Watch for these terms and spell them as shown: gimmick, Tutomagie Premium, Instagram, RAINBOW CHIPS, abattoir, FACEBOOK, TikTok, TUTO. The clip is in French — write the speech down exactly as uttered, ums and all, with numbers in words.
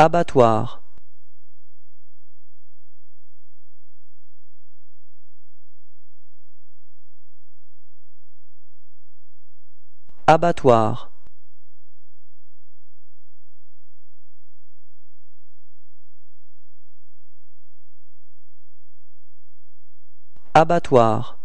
Abattoir. Abattoir. Abattoir.